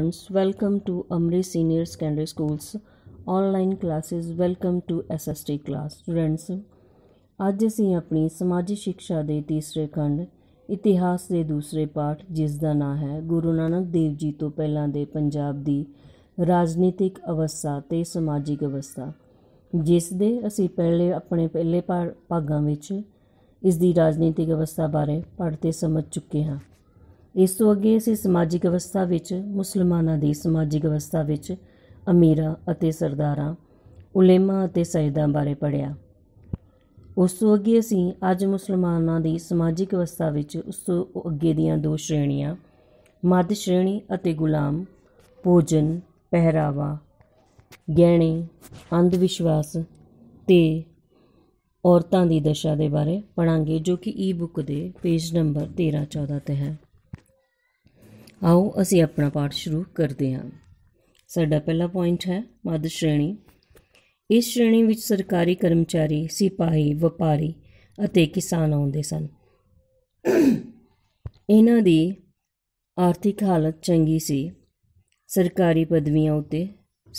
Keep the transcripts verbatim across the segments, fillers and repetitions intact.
Friends welcome to Amrit senior secondary schools online classes. Welcome to S S T class students. अज असी अपनी समाजिक शिक्षा के तीसरे खंड इतिहास के दूसरे पाठ जिसका नाम है गुरु नानक देव जी तो पहला दे पंजाब दी राजनीतिक अवस्था ते समाजिक अवस्था, जिस दे असी पहले अपने पहले भागों में इसकी राजनीतिक अवस्था बारे पढ़ते समझ चुके हैं। इस तो अगे असी समाजिक अवस्था विच मुसलमाना दी समाजिक अवस्था विच अमीरां अते सरदारां उलेमा अते सैयदां बारे पढ़िया। उस तो अगे असी अज मुसलमाना दी समाजिक अवस्था विच उस तो अगे दियां दो श्रेणियां मध्य श्रेणी अते गुलाम, भोजन, पहरावा, गहणे, अंधविश्वास ते औरतां दी दशा दे बारे पढ़ांगे, जो कि ई बुक दे पेज नंबर तेरह चौदह ते है। आओ असी अपना पाठ शुरू करते हैं। साडा पहला पॉइंट है मध्य श्रेणी। इस श्रेणी विच सरकारी कर्मचारी, सिपाही, व्यापारी अते किसान आउंदे सन। इन्हां दी आर्थिक हालत चंगी सी। सरकारी पदवियां उत्ते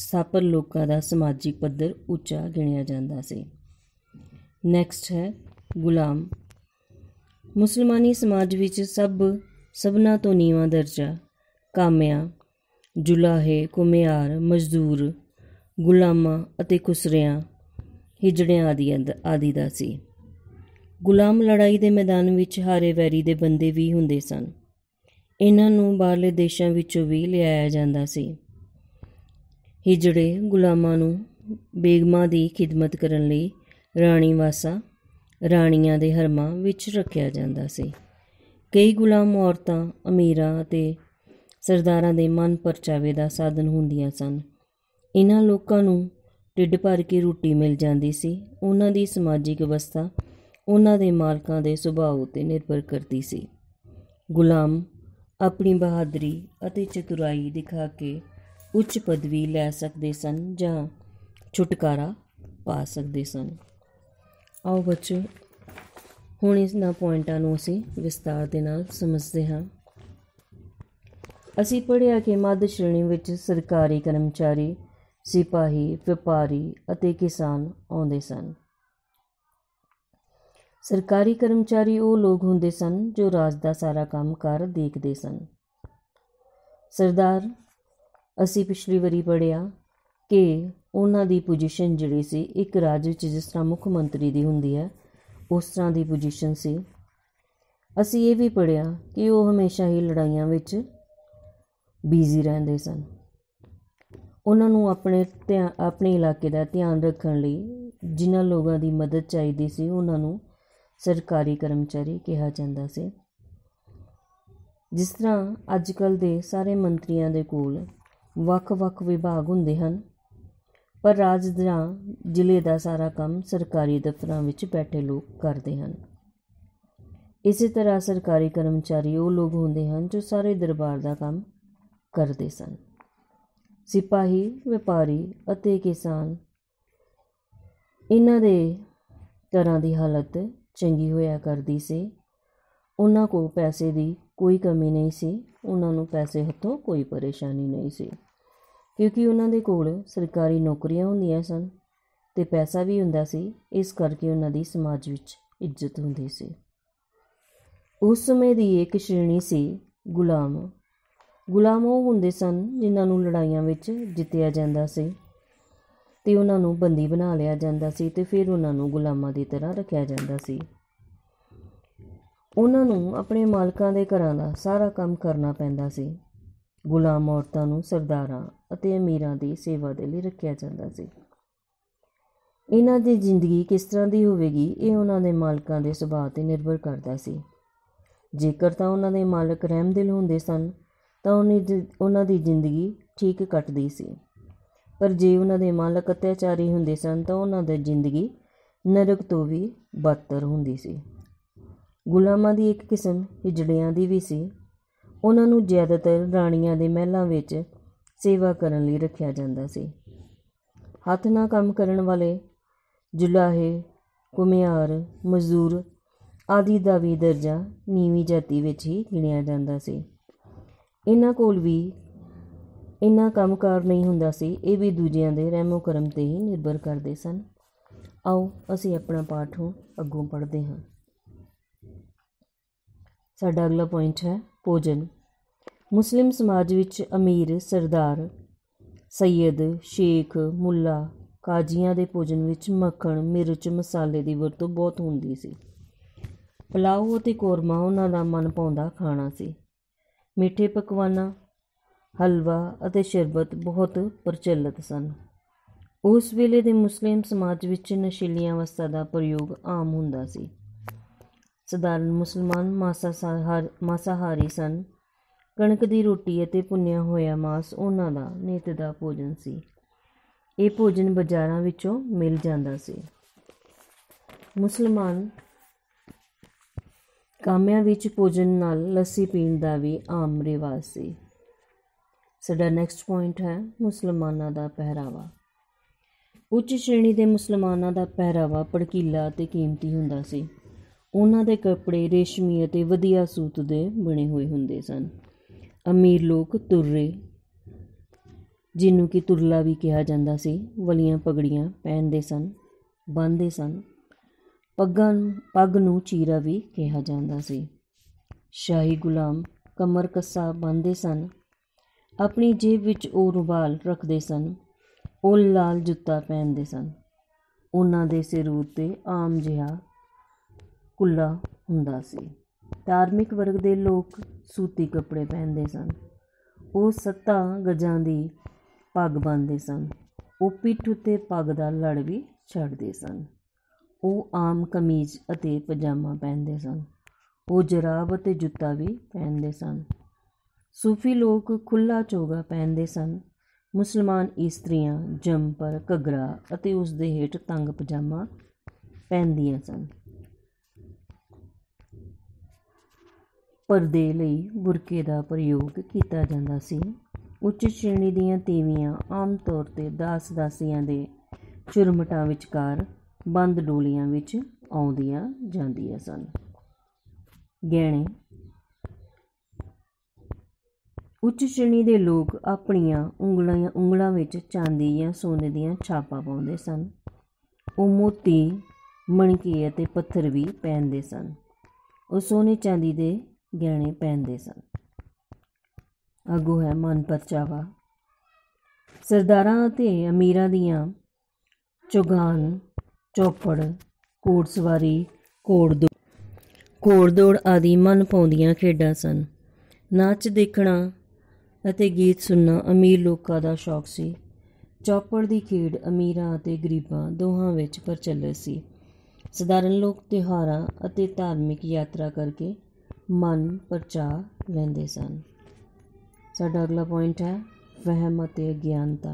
स्थापत लोकां दा समाजिक पद्धर उच्चा गिणिया जांदा सी। नैक्सट है गुलाम। मुसलमानी समाज विच सब सबना तो नीवा दर्जा काम्या, जुलाहे, कुम्यार, मजदूर, गुलामा अते खुसरियां, हिजड़ियां आदि आदि दा सी। गुलाम लड़ाई दे मैदान विच हारे वैरी दे बंदे भी हुंदे सन। इन्हां नूं बाहरले देशां विचों भी लिआया जांदा सी। हिजड़े गुलामां नूं बेगमां दी खिदमत करन लई राणी वासा, राणियां दे हरमां विच रखिआ जांदा सी। कई गुलाम औरतां अमीरां अते सरदारां दे मन परचावे दा साधन हुंदियां सन। इन्हां लोकां नूं ढिड भर के रोटी मिल जांदी सी। उन्हां दी समाजिक अवस्था उन्हां दे मालकां दे सुभाव ते निर्भर करदी सी। गुलाम अपनी बहादुरी अते चतुराई दिखा के उच्च पदवी लै सकदे सन जां छुटकारा पा सकदे सन। आओ बच्चों हुण इन्हां पॉइंटां नूं असीं विस्तार दे नाल समझदे हां। असीं पढ़िआ कि मध्य श्रेणी विच सरकारी कर्मचारी, सिपाही, व्यापारी अते किसान आउंदे सन। सरकारी कर्मचारी वो लोग हुंदे सन जो राज दा सारा काम कार देखदे सन। सरदार असीं पिछली वारी पढ़िआ कि उन्हां दी पोजीशन जिहड़ी सी एक राज विच जिस तरहां मुख्यमंत्री दी हुंदी है उस तरह की पोजीशन से। असी ये भी पढ़िया कि वो हमेशा ही लड़ाइयां विच बिजी रहंदे सन। उन्होंने अपने ध्यान अपने इलाके का ध्यान रखने लिए जिन्होंने लोगों की मदद चाहिए सी उन्होंने सरकारी कर्मचारी कहा जाता सी। जिस तरह अजकल के सारे मंत्रियों के कोल वख-वख विभाग हुंदे हन, पर राज दा जिले का सारा काम सरकारी दफ्तरों में बैठे लोग करते हैं। इस तरह सरकारी कर्मचारी वो लोग होंदे हैं जो सारे दरबार का काम करते सन। सिपाही, व्यापारी अते किसान इन्हां दे घरां दी हालत चंगी होया करदी सी। उन्हां को पैसे की कोई कमी नहीं सी। उन्हां नूं पैसे हथों कोई परेशानी नहीं सी, क्योंकि उन्होंने कोल सरकारी नौकरियां हुंदियां सन ते पैसा भी हुंदा सी। इस करके उन्होंने समाज विच इज्जत हुंदी सी। उस समय की एक श्रेणी सी गुलाम। गुलाम वो हुंदे सन जिन्होंने लड़ाइयां विच जित्या जांदा सी ते उन्होंने बंदी बना लिया जांदा सी ते फिर उन्होंने गुलामां दी तरह रखिआ जांदा सी। उन्होंने अपने मालकां दे घरां दा सारा काम करना पैंदा सी। गुलाम औरतां नूं सरदारां अते अमीरां दी सेवा दे लई रखिआ जांदा सी। इन्हां दी जिंदगी किस तरह की होवेगी ये उन्हां दे मालकां दे सुभाव ते निर्भर करदा सी। जेकर तां उन्हां दे मालक रहमदिल हुंदे सन तां उन्हां दी जिंदगी ठीक कटदी सी, पर जे उन्हां दे मालक अत्याचारी हुंदे सन तां उन्हां दी जिंदगी नरक तो भी बदतर हुंदी सी। गुलामां दी एक किस्म हिजड़ियां दी भी सी। उन्होंने ज़्यादातर राणिया के महलों में सेवा करने लिए रखा जाता सी। हाथ ना काम करने वाले जुलाहे, कुम्यार, मजदूर आदि का भी दर्जा नीवी जाति में ही गिणिया जाता सी। इन्हां कोल भी इन्ना कामकार नहीं हुंदा सी। ये भी दूजियां दे रहमो करम ते ही निर्भर करदे सन। आओ असीं अपना पाठ हूँ अगों पढ़ते हाँ। साडा अगला पॉइंट है भोजन। मुस्लिम समाज विच अमीर, सरदार, सैयद, शेख, मुला, काजियां दे भोजन विच मक्खण, मिर्च, मसाले दी वरतों बहुत हुंदी सी। पुलाव ते कोरमा उन्हां दा मन पाउंदा खाना सी। मिठे पकवाना, हलवा अते शरबत बहुत प्रचलित सन। उस वेले दे मुस्लिम समाज विच नशीलियां वस्तां दा प्रयोग आम हुंदा सी। सधारण मुसलमान मासाहार मासाहारी सन। कणक दी रोटी अते भुन्निया होया मांस उन्हां दा नित दा भोजन सी। ये भोजन बाज़ारां विचों मिल जांदा सी। मुसलमान कामियां विच भोजन नाल लस्सी पीण दा भी आम रिवाज सी। साडा नैक्सट पॉइंट है मुसलमाना दा पहरावा। उच्च श्रेणी के मुसलमाना दा पहरावा भड़कीला ते कीमती हुंदा सी। उन्हां दे कपड़े रेशमी अते वधिया सूत दे बने हुए हुंदे सन। अमीर लोग तुर्रे, जिन्नू की तुरला भी कहा जांदा सी, वलियां पगड़ियां पहनदे सन, बन्नदे सन। पग्गां पग नूं चीरा भी कहा जांदा सी। शाही गुलाम कमर कस्सा बन्नदे सन। अपनी जेब विच ओ रुबाल रखते सन। ओ लाल जुत्ता पहनते सन। उन्हां दे सिर उत्ते आम जिहा कुल्ला हुंदा सी। धार्मिक वर्ग दे लोग सूती कपड़े पहनते सन। ओ सत्ता गजां दी पग बन्नदे सन। ओ पिठ उत्ते पग दा लड़ भी छड्डदे सन। ओ आम कमीज अते पजामा पहनते सन। ओ जराब अते जुत्ता भी पहनते सन। सूफी लोग खुला चोगा पहनते सन। मुसलमान इस्त्रियां जंपर, घग्गरा अते उस दे हेठ तंग पजामा पहनदियां सन। परदे लई बुरके दा प्रयोग किया जांदा सी। उच्च श्रेणी दीयां तीवियां आम तौर ते दास दासियां दे चुरमटां विचकार बंद डोलियां विच आउंदियां जांदियां सन। गहणे। उच्च श्रेणी के लोग अपनिया उंगलियां उंगलों में चांदी या सोने दियां छापा पाते सन। वो मोती, मणके अते पत्थर भी पहनते सन। वो सोने चांदी के गहने पहनते सन। अगो है मन परचावा। सरदारां अते अमीरां दियां चौगान, चौपड़, घोड़सवारी, घोड़दौड़ घोड़दौड़ आदि मन पाउंदियां खेडां सन। नाच देखना अते गीत सुनना अमीर लोगों का शौक सी। चौपड़ की खेड अमीरां अते गरीबां दोहां विच प्रचलित सी। सधारण लोग त्योहारां अते धार्मिक यात्रा करके मन परचा लैंदे सन। साडा अगला पॉइंट है वहम अते अगिआनता।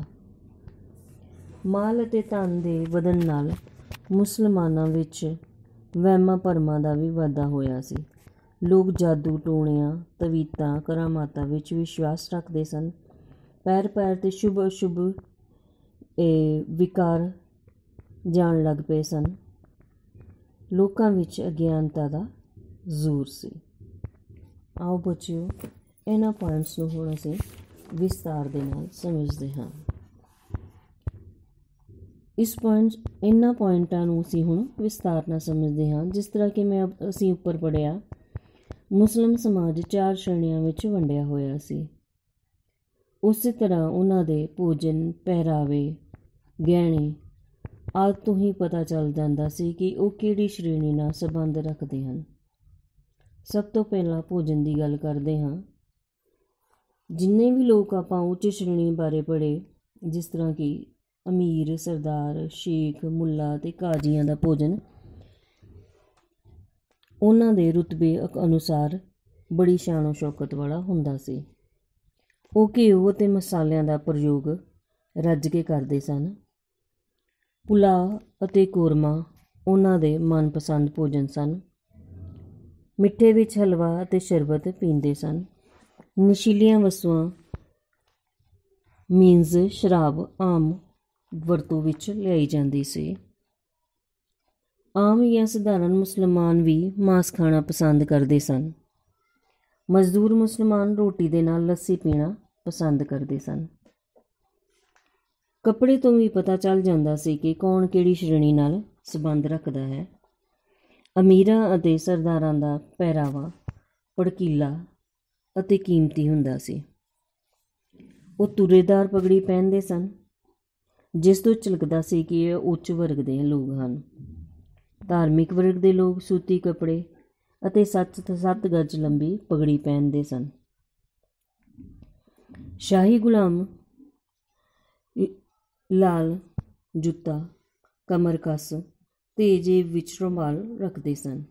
माल अते धन दे वधण नाल मुसलमानां विच वहमां भरमां दा भी वाधा होया सी। लोग जादू, टोणियां, तवीता, करामाता विच विश्वास रखते सन। पैर पैर ते शुभ अशुभ विकार जान लग पे सन। लोकां विच अज्ञानता दा जोर सी। आओ बच्चिओ इन्हां पॉइंट्स नूं हुण असीं विस्तार दे नाल समझदे हां। इस पॉइंट इन्हां पॉइंटां नूं असीं हुण विस्तार नाल समझदे हां। जिस तरह कि मैं असीं उपर पढ़िआ मुस्लिम समाज चार श्रेणियां विच वंडिया होया सी। उस तरह उन्हां दे भोजन, पहरावे, गहणे आदि तों ही पता चल जांदा सी कि उह किहड़ी श्रेणी नाल संबंध रखदे हन। सब तो पहला भोजन की गल करदे हां। जिन्ने भी लोग आपां उच्च श्रेणी बारे पढ़े, जिस तरह कि अमीर, सरदार, शेख, मुल्ला ते काजियां दा भोजन उन्हां दे रुतबे अनुसार बड़ी शानो शौकत वाला हुंदा सी। ओह घिओ ते मसालियां दा प्रयोग रज के करदे सन। पुलाव अते कोरमा उन्हां दे मनपसंद भोजन सन। मिठे विच हलवा अते शरबत पींदे सन। नशीलियां वस्तुआं मीन्स शराब आम वरतों विच लियाई जांदी सी। आम या सधारण मुसलमान भी मांस खाना पसंद करते सन। मजदूर मुसलमान रोटी दे नाल लस्सी पीना पसंद करते सन। ਕੱਪੜੇ ਤੋਂ ਵੀ ਪਤਾ ਚੱਲ ਜਾਂਦਾ ਸੀ ਕਿ ਕੌਣ ਕਿਹੜੀ ਸ਼੍ਰੇਣੀ ਨਾਲ ਸੰਬੰਧ ਰੱਖਦਾ ਹੈ। ਅਮੀਰਾਂ ਅਤੇ ਸਰਦਾਰਾਂ ਦਾ ਪਹਿਰਾਵਾ ਭੜਕੀਲਾ ਅਤੇ ਕੀਮਤੀ ਹੁੰਦਾ ਸੀ। ਉਹ ਤੁਰੇਦਾਰ ਪਗੜੀ ਪਹਿਨਦੇ ਸਨ, ਜਿਸ ਤੋਂ ਝਲਕਦਾ ਸੀ ਕਿ ਇਹ ਉੱਚ ਵਰਗ ਦੇ ਲੋਕ ਹਨ। ਧਾਰਮਿਕ ਵਰਗ ਦੇ ਲੋਕ ਸੂਤੀ ਕੱਪੜੇ ਅਤੇ ਸੱਤ ਸੱਤ ਗਜ ਲੰਬੀ ਪਗੜੀ ਪਹਿਨਦੇ ਸਨ। ਸ਼ਾਹੀ ਗੁਲਾਮ ਲਾਲ ਜੁੱਤਾ, ਕਮਰ ਕੱਸ ਤੇ ਜੇਬ ਵਿੱਚ ਰੁਮਾਲ ਰੱਖਦੇ ਸਨ।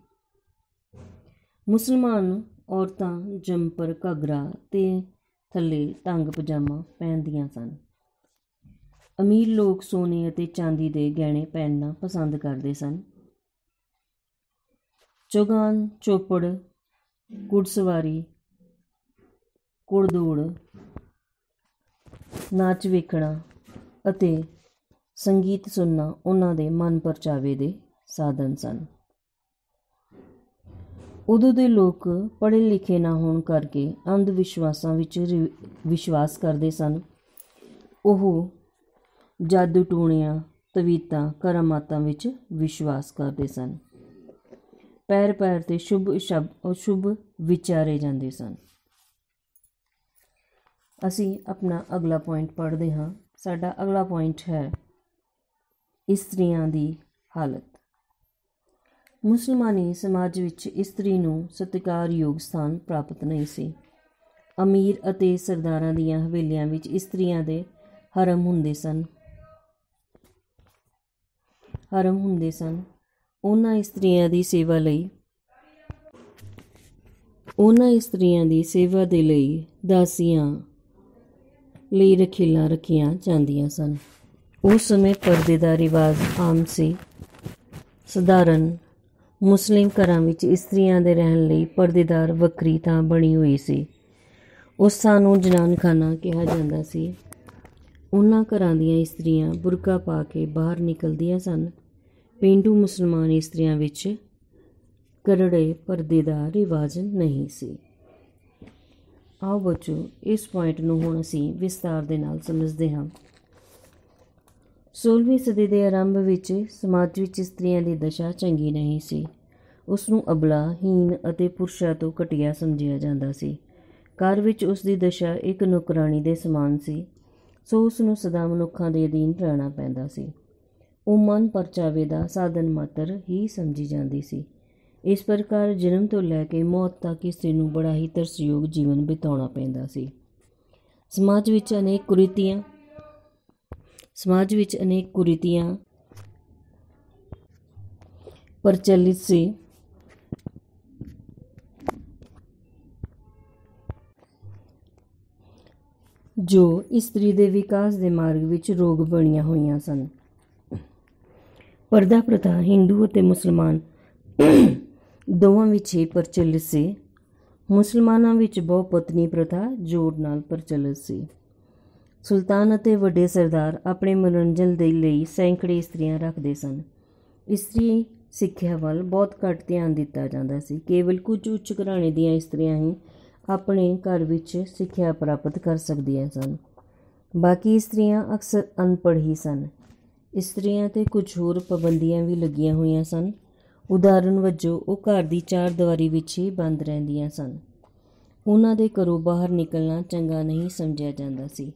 ਮੁਸਲਮਾਨ ਔਰਤਾਂ ਜੰਪਰ, ਘੱਗਰਾ ਤੇ ਥੱਲੇ ਤੰਗ ਪਜਾਮਾ ਪਹਿਨਦੀਆਂ ਸਨ। ਅਮੀਰ ਲੋਕ ਸੋਨੇ ਅਤੇ ਚਾਂਦੀ ਦੇ ਗਹਿਣੇ ਪਹਿਨਣਾ ਪਸੰਦ ਕਰਦੇ ਸਨ। ਚੌਗਾਨ, ਚੋਪੜ, ਘੁੜਸਵਾਰੀ, ਘੁੜਦੌੜ, ਨਾਚ ਵੇਖਣਾ ਅਤੇ ਸੰਗੀਤ ਸੁਣਨਾ ਉਹਨਾਂ ਦੇ ਮਨ ਪਰਚਾਵੇ ਦੇ ਸਾਧਨ ਸਨ। ਉਦੋਂ ਦੇ ਲੋਕ ਪੜ੍ਹੇ ਲਿਖੇ ਨਾ ਹੋਣ ਕਰਕੇ ਅੰਧ ਵਿਸ਼ਵਾਸਾਂ ਵਿੱਚ ਵਿਸ਼ਵਾਸ ਕਰਦੇ ਸਨ। ਉਹ ਜਾਦੂ ਟੂਣਿਆਂ, ਤਵੀਤਾਂ, ਕਰਾਮਾਤਾਂ ਵਿੱਚ ਵਿਸ਼ਵਾਸ ਕਰਦੇ ਸਨ। ਪੈਰ ਪੈਰ 'ਤੇ ਸ਼ੁਭ ਸ਼ਬ ਸ਼ੁਭ ਵਿਚਾਰੇ ਜਾਂਦੇ ਸਨ। ਅਸੀਂ ਆਪਣਾ ਅਗਲਾ ਪੁਆਇੰਟ ਪੜ੍ਹਦੇ ਹਾਂ। ਸਾਡਾ ਅਗਲਾ ਪੁਆਇੰਟ ਹੈ ਇਸਤਰੀਆਂ ਦੀ ਹਾਲਤ। ਮੁਸਲਮਾਨੀ ਸਮਾਜ ਵਿੱਚ ਇਸਤਰੀ ਨੂੰ ਸਤਿਕਾਰਯੋਗ ਸਥਾਨ ਪ੍ਰਾਪਤ ਨਹੀਂ ਸੀ। ਅਮੀਰ ਅਤੇ ਸਰਦਾਰਾਂ ਦੀਆਂ ਹਵੇਲੀਆਂ ਵਿੱਚ ਇਸਤਰੀਆਂ ਦੇ ਹਰਮ ਹੁੰਦੇ ਸਨ ਹਰਮ ਹੁੰਦੇ ਸਨ ਉਹਨਾਂ ਇਸਤਰੀਆਂ ਦੀ ਸੇਵਾ ਲਈ ਉਹਨਾਂ ਇਸਤਰੀਆਂ ਦੀ ਸੇਵਾ ਦੇ ਲਈ ਦਾਸੀਆਂ ਲਈ ਰਖੇਲਾਂ ਰੱਖੀਆਂ ਜਾਂਦੀਆਂ ਸਨ। ਉਸ ਸਮੇਂ ਪਰਦੇ ਦਾ ਰਿਵਾਜ ਆਮ ਸੀ। ਸਧਾਰਨ ਮੁਸਲਿਮ ਘਰਾਂ ਵਿੱਚ ਇਸਤਰੀਆਂ ਦੇ ਰਹਿਣ ਲਈ ਪਰਦੇਦਾਰ ਵੱਖਰੀ ਥਾਂ ਬਣੀ ਹੋਈ ਸੀ। ਉਸ ਥਾਂ ਨੂੰ ਜਨਾਨਖਾਨਾ ਕਿਹਾ ਜਾਂਦਾ ਸੀ। ਉਹਨਾਂ ਘਰਾਂ ਦੀਆਂ ਇਸਤਰੀਆਂ ਬੁਰਕਾ ਪਾ ਕੇ ਬਾਹਰ ਨਿਕਲਦੀਆਂ ਸਨ। ਪੇਂਡੂ ਮੁਸਲਮਾਨ ਇਸਤਰੀਆਂ ਵਿੱਚ ਕਰੜੇ ਪਰਦੇ ਦਾ ਰਿਵਾਜ ਨਹੀਂ ਸੀ। ਆਓ ਬੱਚੋ, ਇਸ ਪੁਆਇੰਟ ਨੂੰ ਹੁਣ ਅਸੀਂ ਵਿਸਤਾਰ ਦੇ ਨਾਲ ਸਮਝਦੇ ਹਾਂ। ਸੋਲ੍ਹਵੀਂ ਸਦੀ ਦੇ ਆਰੰਭ ਵਿੱਚ ਸਮਾਜ ਵਿੱਚ ਇਸਤਰੀਆਂ ਦੀ ਦਸ਼ਾ ਚੰਗੀ ਨਹੀਂ ਸੀ। ਉਸ ਨੂੰ ਅਬਲਾ, ਹੀਨ ਅਤੇ ਪੁਰਸ਼ਾਂ ਤੋਂ ਘਟੀਆ ਸਮਝਿਆ ਜਾਂਦਾ ਸੀ। ਘਰ ਵਿੱਚ ਉਸ ਦੀ ਦਸ਼ਾ ਇੱਕ ਨੌਕਰਾਣੀ ਦੇ ਸਮਾਨ ਸੀ, ਸੋ ਉਸ ਨੂੰ ਸਦਾ ਮਨੁੱਖਾਂ ਦੇ ਅਧੀਨ ਰਹਿਣਾ ਪੈਂਦਾ ਸੀ। ਉਹ ਮਨ ਪਰਚਾਵੇ ਦਾ ਸਾਧਨ ਮਾਤਰ ਹੀ ਸਮਝੀ ਜਾਂਦੀ ਸੀ। ਇਸ ਪ੍ਰਕਾਰ ਜਨਮ ਤੋਂ ਲੈ ਕੇ ਮੌਤ ਤੱਕ ਇਸਤਰੀ ਨੂੰ ਬੜਾ ਹੀ ਤਰਸਯੋਗ ਜੀਵਨ ਬਿਤਾਉਣਾ ਪੈਂਦਾ ਸੀ। ਸਮਾਜ ਵਿੱਚ ਅਨੇਕ ਕੁਰੀਤੀਆਂ ਸਮਾਜ ਵਿੱਚ ਅਨੇਕ ਕੁਰੀਤੀਆਂ ਪ੍ਰਚਲਿਤ ਸੀ। ਜੋ ਇਸਤਰੀ ਦੇ ਵਿਕਾਸ ਦੇ ਮਾਰਗ ਵਿੱਚ ਰੋਗ ਬਣੀਆਂ ਹੋਈਆਂ ਸਨ। ਪਰਦਾ ਪ੍ਰਥਾ ਹਿੰਦੂ ਅਤੇ ਮੁਸਲਮਾਨ ਦੋਵਾਂ ਵਿੱਚ ਹੀ ਪ੍ਰਚਲਿਤ ਸੀ। ਮੁਸਲਮਾਨਾਂ ਵਿੱਚ ਬਹੁ ਪਤਨੀ ਪ੍ਰਥਾ ਜ਼ੋਰ ਨਾਲ ਪ੍ਰਚਲਿਤ ਸੀ। ਸੁਲਤਾਨ ਅਤੇ ਵੱਡੇ ਸਰਦਾਰ ਆਪਣੇ ਮਨੋਰੰਜਨ ਦੇ ਲਈ ਸੈਂਕੜੇ ਇਸਤਰੀਆਂ ਰੱਖਦੇ ਸਨ। ਇਸਤਰੀ ਸਿੱਖਿਆ ਵੱਲ ਬਹੁਤ ਘੱਟ ਧਿਆਨ ਦਿੱਤਾ ਜਾਂਦਾ ਸੀ। ਕੇਵਲ ਕੁਝ ਉੱਚ ਘਰਾਣੇ ਦੀਆਂ ਇਸਤਰੀਆਂ ਹੀ ਆਪਣੇ ਘਰ ਵਿੱਚ ਸਿੱਖਿਆ ਪ੍ਰਾਪਤ ਕਰ ਸਕਦੀਆਂ ਸਨ। ਬਾਕੀ ਇਸਤਰੀਆਂ ਅਕਸਰ ਅਨਪੜ੍ਹ ਹੀ ਸਨ। ਇਸਤਰੀਆਂ 'ਤੇ ਕੁਝ ਹੋਰ ਪਾਬੰਦੀਆਂ ਵੀ ਲੱਗੀਆਂ ਹੋਈਆਂ ਸਨ। ਉਦਾਹਰਨ ਵਜੋਂ, ਉਹ ਘਰ ਦੀ ਚਾਰ ਦੀਵਾਰੀ ਵਿੱਚ ਹੀ ਬੰਦ ਰਹਿੰਦੀਆਂ ਸਨ। ਉਹਨਾਂ ਦੇ ਘਰੋਂ ਬਾਹਰ ਨਿਕਲਣਾ ਚੰਗਾ ਨਹੀਂ ਸਮਝਿਆ ਜਾਂਦਾ ਸੀ।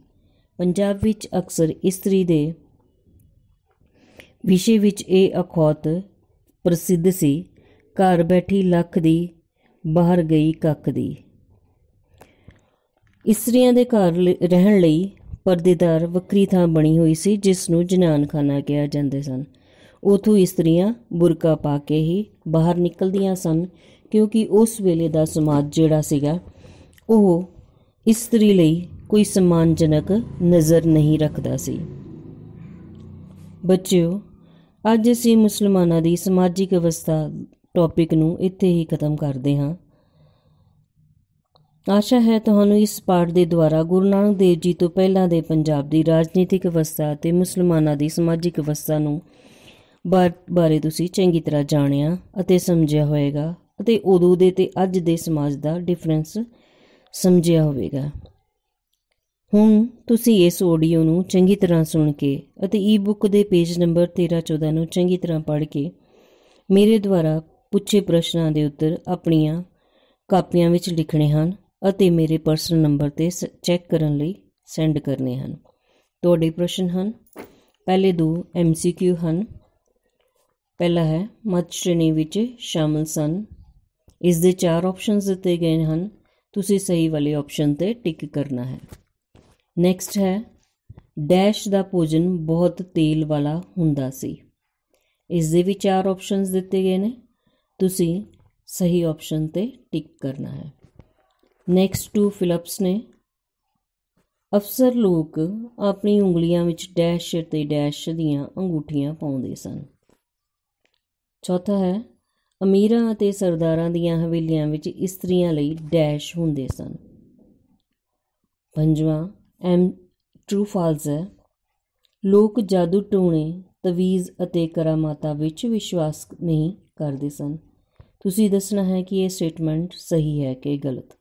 ਪੰਜਾਬ ਵਿੱਚ ਅਕਸਰ ਇਸਤਰੀ ਦੇ ਵਿਸ਼ੇ ਵਿੱਚ ਇਹ ਅਖੌਤ ਪ੍ਰਸਿੱਧ ਸੀ: ਘਰ ਬੈਠੀ ਲੱਖ ਦੀ, ਬਾਹਰ ਗਈ ਕੱਖ ਦੀ। ਇਸਤਰੀਆਂ ਦੇ ਘਰ ਰਹਿਣ ਲਈ ਪਰਦੇਦਾਰ ਵੱਖਰੀ ਥਾਂ ਬਣੀ ਹੋਈ ਸੀ, ਜਿਸ ਨੂੰ ਜਨਾਨਖਾਨਾ ਕਿਹਾ ਜਾਂਦੇ ਸਨ। ਉੱਥੋਂ ਇਸਤਰੀਆਂ ਬੁਰਕਾ ਪਾ ਕੇ ਹੀ ਬਾਹਰ ਨਿਕਲਦੀਆਂ ਸਨ, ਕਿਉਂਕਿ ਉਸ ਵੇਲੇ ਦਾ ਸਮਾਜ ਜਿਹੜਾ ਸੀਗਾ ਉਹ ਇਸਤਰੀ ਲਈ ਕੋਈ ਸਨਮਾਨਜਨਕ ਨਜ਼ਰ ਨਹੀਂ ਰੱਖਦਾ ਸੀ। ਬੱਚਿਓ, ਅੱਜ ਅਸੀਂ ਮੁਸਲਮਾਨਾਂ ਦੀ ਸਮਾਜਿਕ ਅਵਸਥਾ ਟੌਪਿਕ ਨੂੰ ਇੱਥੇ ਹੀ ਖਤਮ ਕਰਦੇ ਹਾਂ। ਆਸ਼ਾ ਹੈ ਤੁਹਾਨੂੰ ਇਸ ਪਾਠ ਦੇ ਦੁਆਰਾ ਗੁਰੂ ਨਾਨਕ ਦੇਵ ਜੀ ਤੋਂ ਪਹਿਲਾਂ ਦੇ ਪੰਜਾਬ ਦੀ ਰਾਜਨੀਤਿਕ ਅਵਸਥਾ ਅਤੇ ਮੁਸਲਮਾਨਾਂ ਦੀ ਸਮਾਜਿਕ ਅਵਸਥਾ ਨੂੰ ਬਾਰੇ ਤੁਸੀਂ ਚੰਗੀ ਤਰ੍ਹਾਂ ਜਾਣਿਆ ਅਤੇ ਸਮਝਿਆ ਹੋਵੇਗਾ ਅਤੇ ਉਦੋਂ ਦੇ ਅਤੇ ਅੱਜ ਦੇ ਸਮਾਜ ਦਾ ਡਿਫਰੈਂਸ ਸਮਝਿਆ ਹੋਵੇਗਾ। हुण तुसीं इस ऑडियो नूं चंगी तरह सुन के अते ई बुक दे पेज नंबर तेरह चौदह नूं चंगी तरह पढ़ के मेरे द्वारा पुछे प्रश्नां दे उत्तर अपणियां कापियां विच लिखणे हन अते मेरे पर्सनल नंबर ते चैक करन लई सेंड करने हन। तुहाडे प्रश्न हन, पहले दो एम सी क्यू हन। पहला है मध्य श्रेणी विच शामिल सन। इस दे चार ऑप्शन दिते गए हन, तुसीं सही वाले ऑप्शन ते टिक करना है। नैक्सट है डैश का भोजन बहुत तेल वाला हुंदा सी। इस दे भी चार ऑप्शनस दिते गए ने, तुसी सही ऑप्शन ते टिक करना है। नैक्सट टू फिलअप्स ने। अफसर लोग अपनी उंगलियां विच डैश ते डैश दियां अंगूठियां पाउंदे सन। चौथा है अमीरां ते सरदारां दियां हवेलियां विच इस्त्रियां लई डैश हुंदे सन। पंजवां एम ट्रू फाल्स है। लोग जादू टोने तवीज़ अते करामाता विच विश्वास नहीं करते सन। तुसी दसना है कि यह स्टेटमेंट सही है कि गलत।